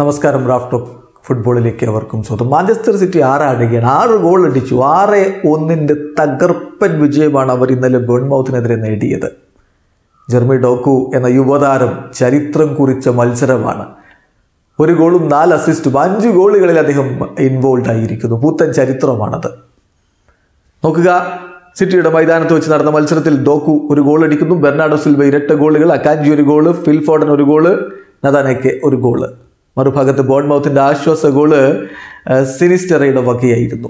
നമസ്കാരം, Raf talk ഫുട്ബോളിലേക്ക് അവർക്കും സ്വന്തം. Manchester City ആറാടുകയാണ്. 6 ഗോൾ അടിച്ചു. 6-1 തകർപ്പൻ വിജയമാണ് അവർ ഇന്നലെ ബേൺമൗത്തിനെതിരെ നേടിയത്. ജെറമി ഡോക്കു എന്ന യുവതാരം ചരിത്രം കുറിച്ച മത്സരമാണ്. 1 ഗോളും 4 അസിസ്റ്റും 5 ഗോളുകളിൽ അദ്ദേഹം ഇൻവോൾവ് ആയിരിക്കുന്നു. പുത്തൻ ചരിത്രമാണത്. നോക്കുക, സിറ്റിയുടെ മൈതാനത്ത് വെച്ച് നടന്ന മത്സരത്തിൽ ഡോക്കു 1 ഗോൾ അടിക്കുന്നു. ബെർണാർഡോ സിൽവ 2 ഗോളുകൾ, അക്കാഞ്ചി 1 ഗോള്, ഫിൽഫോർഡൻ 1 ഗോള്, നദാനയ്ക്ക് 1 ഗോള്. മറുഭാഗത്ത് ബോൺമൗത്തിൻ്റെ ആശ്വാസ ഗോള് സിനിസ്റ്ററയുടെ വകയായിരുന്നു.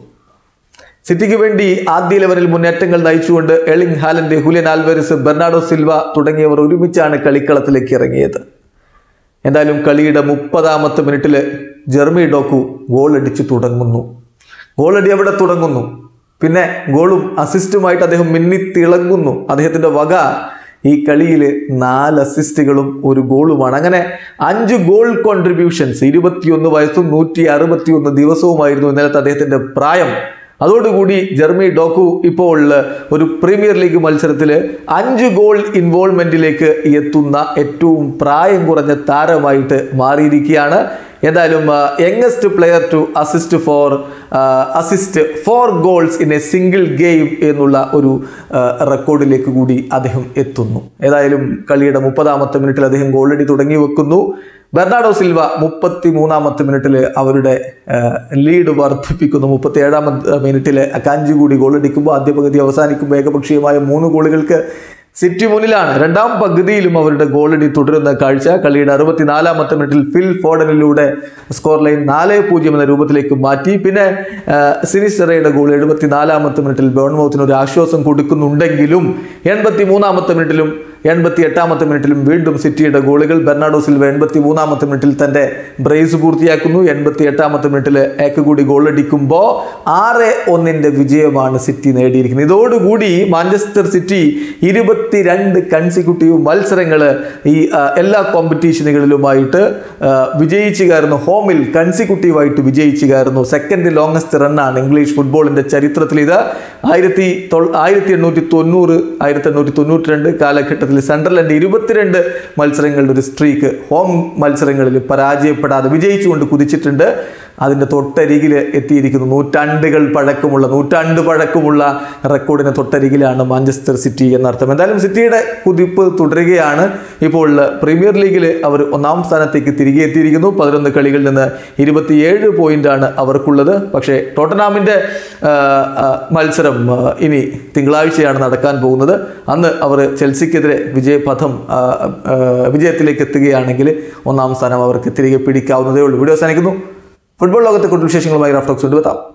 സിറ്റിക്ക് വേണ്ടി ആദ്യ 11-ൽ മുന്നേറ്റങ്ങൾ നയിച്ചുകൊണ്ട് Erling Haaland, Julian Alvarez, Bernardo Silva തുടങ്ങിയവർ ഒരുമിച്ചാണ് കളിക്കളത്തിലേക്ക് ഇറങ്ങിയത്. എന്തായാലും കളിയുടെ 30-ാമത്തെ മിനിറ്റിൽ ജെറമി ഡോക്കു ഗോളടിച്ച് തുടങ്ങുന്നു. ഗോളടി അവിടെ തുടങ്ങുന്നു. പിന്നെ ഗോളും അസിസ്റ്റുമായിട്ട് അദ്ദേഹം മിന്നിത്തിളങ്ങുന്നു. അദ്ദേഹത്തിൻ്റെ വക ഈ കളിയിൽ 4 അസിസ്റ്റുകളും 1 ഗോളുമാണ്. അങ്ങനെ 5 ഗോൾ കോൺട്രിബ്യൂഷൻസ്. 21 വയസ്സും 161 ദിവസവുമായിരുന്നു ഇന്നലത്തെ അദ്ദേഹത്തിൻ്റെ പ്രായം. അതോടുകൂടി ജെറമി ഡോക്കു ഇപ്പോൾ ഒരു പ്രീമിയർ ലീഗ് മത്സരത്തിൽ 5 ഗോൾ ഇൻവോൾവ്മെൻറ്റിലേക്ക് എത്തുന്ന ഏറ്റവും പ്രായം കുറഞ്ഞ താരമായിട്ട് മാറിയിരിക്കുകയാണ്. എന്തായാലും youngest player to assist 4 goals in a single game എന്നുള്ള ഒരു റെക്കോർഡിലേക്ക് കൂടി അദ്ദേഹം എത്തുന്നു. ഏതായാലും കളിയുടെ 30-ാമത്തെ മിനിറ്റിൽ അദ്ദേഹം ഗോളടി തുടങ്ങി വെക്കുന്നു. ബെർണാർഡോ സിൽവ 33-ാമത്തെ മിനിറ്റിൽ അവരുടെ ലീഡ് വർദ്ധിപ്പിക്കുന്നു. 37-ാമത്തെ മിനിറ്റിൽ അക്കാഞ്ചി കൂടി ഗോളടിക്കുമ്പോൾ ആദ്യ പകുതി അവസാനിക്കുമ്പോൾ ഏകപക്ഷീയമായ 3 ഗോളുകൾക്ക് സിറ്റി മുന്നിലാണ്. 2-ാം പകുതിയിലും അവരുടെ ഗോളടി തുടരുന്ന കാഴ്ച. കളിയുടെ 64-ാമത്തെ മിനിറ്റിൽ ഫിൽ ഫോർഡനിലൂടെ സ്കോർ ലൈൻ 4-0 എന്ന രൂപത്തിലേക്ക് മാറ്റി. പിന്നെ സിനിസ്റ്ററയുടെ ഗോൾ 74-ാമത്തെ മിനിറ്റിൽ ബേൺമൗത്തിന് ഒരു ആശ്വാസം കൊടുക്കുന്നുണ്ടെങ്കിലും 83-ാമത്തെ മിനിറ്റിലും 88-ാമത്തെ മിനിറ്റിലും വീണ്ടും സിറ്റിയുടെ ഗോളുകൾ. ബെർണാർഡോ സിൽവ 83-ാമത്തെ മിനിറ്റിൽ തൻ്റെ ബ്രേസ് പൂർത്തിയാക്കുന്നു. 88-ാമത്തെ മിനിറ്റിൽ കൂടി ഗോളടിക്കുമ്പോൾ 6-1 വിജയമാണ് സിറ്റി നേടിയിരിക്കുന്നത്. ഇതോടുകൂടി മാഞ്ചസ്റ്റർ സിറ്റി 22 കൺസിക്യൂട്ടീവ് മത്സരങ്ങൾ ഈ എല്ലാ കോമ്പറ്റീഷനുകളിലുമായിട്ട് വിജയിച്ചുകാരുന്നു. ഹോമിൽ കൺസിക്യൂട്ടീവായിട്ട് വിജയിച്ചുകാരുന്നു. 2nd ലോങ്സ്റ്റ് റണ്ണാണ് ഇംഗ്ലീഷ് ഫുട്ബോളിൻ്റെ ചരിത്രത്തിൽ. ഇത് 1890 കാലഘട്ടത്തിൽ സണ്ടർലൻഡ് 22 മത്സരങ്ങളുടെ ഒരു സ്ട്രീക്ക് ഹോം മത്സരങ്ങളിൽ പരാജയപ്പെടാതെ വിജയിച്ചുകൊണ്ട് കുതിച്ചിട്ടുണ്ട്. അതിൻ്റെ തൊട്ടരികിൽ എത്തിയിരിക്കുന്നു. 100 പഴക്കമുള്ള റെക്കോർഡിന് തൊട്ടരികിലാണ് മാഞ്ചസ്റ്റർ സിറ്റി എന്നർത്ഥം. എന്തായാലും സിറ്റിയുടെ കുതിപ്പ് തുടരുകയാണ്. ഇപ്പോൾ പ്രീമിയർ ലീഗിൽ അവർ 1-ാം സ്ഥാനത്തേക്ക് തിരികെ എത്തിയിരിക്കുന്നു. 11 കളികളിൽ നിന്ന് 27 പോയിൻ്റാണ് അവർക്കുള്ളത്. പക്ഷേ ടോട്ടനാമിൻ്റെ മത്സരം ഇനി തിങ്കളാഴ്ചയാണ് നടക്കാൻ പോകുന്നത്. അന്ന് അവർ ചെൽസിക്കെതിരെ വിജയത്തിലേക്ക് എത്തുകയാണെങ്കിൽ 1-ാം സ്ഥാനം അവർക്ക് തിരികെ പിടിക്കാവുന്നതേ ഉള്ളൂ. വീഡിയോ അവസാനിക്കുന്നു. ഫുട്ബോൾ ലോകത്തെ കൂടുതൽ വിശേഷങ്ങളുമായി റാഫ് ടോക്സ് കൊണ്ടുവെത്താം.